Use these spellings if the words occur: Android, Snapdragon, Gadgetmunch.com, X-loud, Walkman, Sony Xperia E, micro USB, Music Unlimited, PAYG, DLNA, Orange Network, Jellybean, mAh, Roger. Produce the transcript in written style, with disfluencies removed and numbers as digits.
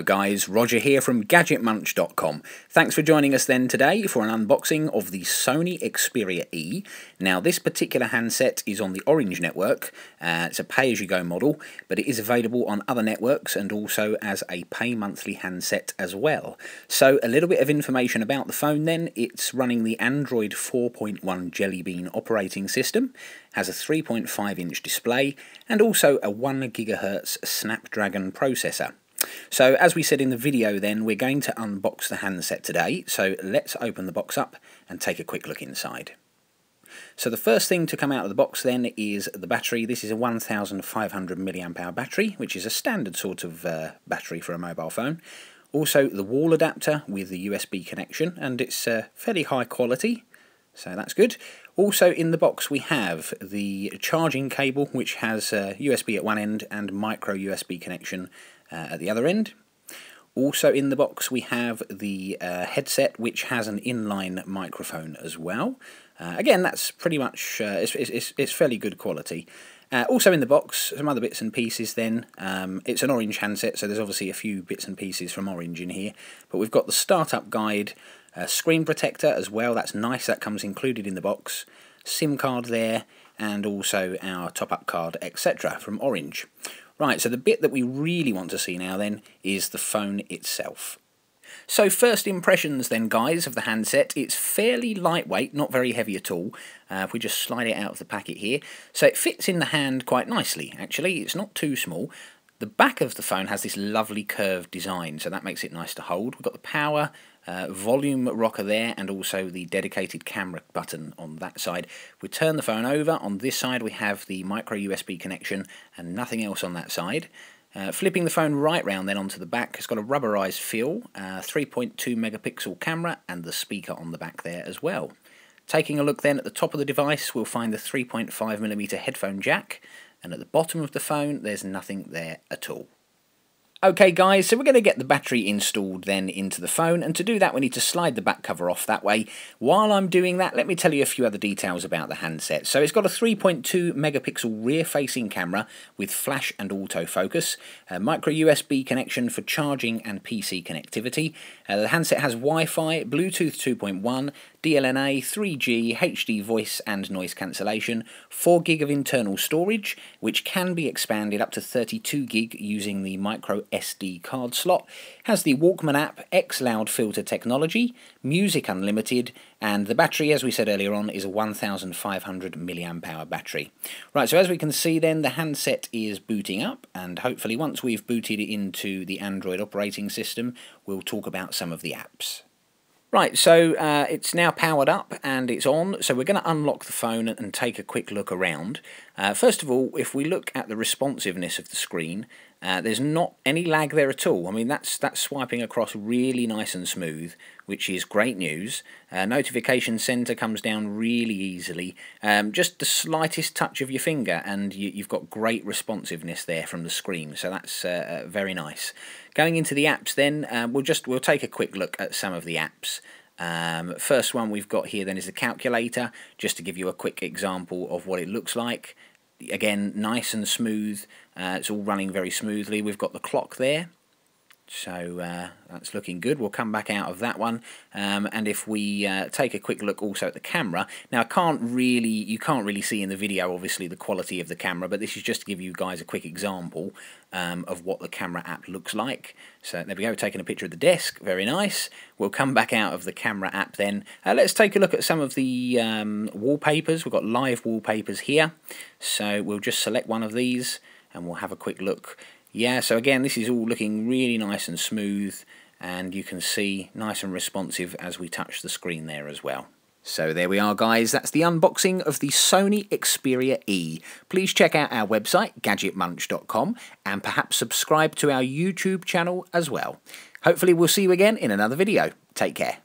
Hello guys, Roger here from Gadgetmunch.com. Thanks for joining us then today for an unboxing of the Sony Xperia E. Now this particular handset is on the Orange Network, it's a pay-as-you-go model, but it is available on other networks and also as a pay monthly handset as well. So a little bit of information about the phone then. It's running the Android 4.1 Jellybean operating system, has a 3.5 inch display and also a 1 GHz Snapdragon processor. So as we said in the video then, we're going to unbox the handset today, so let's open the box up and take a quick look inside. So the first thing to come out of the box then is the battery. This is a 1500 mAh battery, which is a standard sort of battery for a mobile phone. Also the wall adapter with the USB connection, and it's fairly high quality, so that's good. Also in the box we have the charging cable, which has USB at one end and micro USB connection at the other end. Also in the box we have the headset, which has an inline microphone as well. Again, that's pretty much it's fairly good quality. Also in the box, some other bits and pieces then. It's an Orange handset, so there's obviously a few bits and pieces from Orange in here, but we've got the startup guide, screen protector as well, that's nice, that comes included in the box, SIM card there, and also our top-up card, etc. from Orange. Right, so the bit that we really want to see now then is the phone itself. So first impressions then guys of the handset. It's fairly lightweight, not very heavy at all. If we just slide it out of the packet here. So it fits in the hand quite nicely actually, it's not too small. The back of the phone has this lovely curved design, so that makes it nice to hold. We've got the power, volume rocker there, and also the dedicated camera button on that side. We turn the phone over, on this side we have the micro USB connection and nothing else on that side. Flipping the phone right round then onto the back, it's got a rubberized feel, 3.2 megapixel camera and the speaker on the back there as well. Taking a look then at the top of the device, we'll find the 3.5mm headphone jack, and at the bottom of the phone there's nothing there at all. Okay guys, so we're going to get the battery installed then into the phone, and to do that we need to slide the back cover off that way. While I'm doing that, let me tell you a few other details about the handset. So it's got a 3.2 megapixel rear-facing camera with flash and autofocus, a micro USB connection for charging and PC connectivity. The handset has Wi-Fi, Bluetooth 2.1, DLNA, 3G, HD voice and noise cancellation, 4 gig of internal storage, which can be expanded up to 32 gig using the micro SD card slot, has the Walkman app, X-loud filter technology, Music Unlimited, and the battery, as we said earlier on, is a 1500 mAh battery. Right, so as we can see then, the handset is booting up, and hopefully once we've booted it into the Android operating system, we'll talk about some of the apps. Right, so it's now powered up and it's on, so we're going to unlock the phone and take a quick look around. First of all, if we look at the responsiveness of the screen, there's not any lag there at all. I mean, that's swiping across really nice and smooth, which is great news. Notification center comes down really easily. Just the slightest touch of your finger and you've got great responsiveness there from the screen, so that's very nice. Going into the apps then, we'll take a quick look at some of the apps. First one we've got here then is the calculator, just to give you a quick example of what it looks like. Again, nice and smooth, it's all running very smoothly. We've got the clock there, so that's looking good. We'll come back out of that one, and if we take a quick look also at the camera, now you can't really see in the video obviously the quality of the camera, but this is just to give you guys a quick example of what the camera app looks like. So there we go, taking a picture of the desk, very nice. We'll come back out of the camera app then. Let's take a look at some of the wallpapers. We've got live wallpapers here, so we'll just select one of these and we'll have a quick look. Yeah, so again this is all looking really nice and smooth, and you can see nice and responsive as we touch the screen there as well. So there we are guys, that's the unboxing of the Sony Xperia E. Please check out our website gadgetmunch.com and perhaps subscribe to our YouTube channel as well. Hopefully we'll see you again in another video. Take care.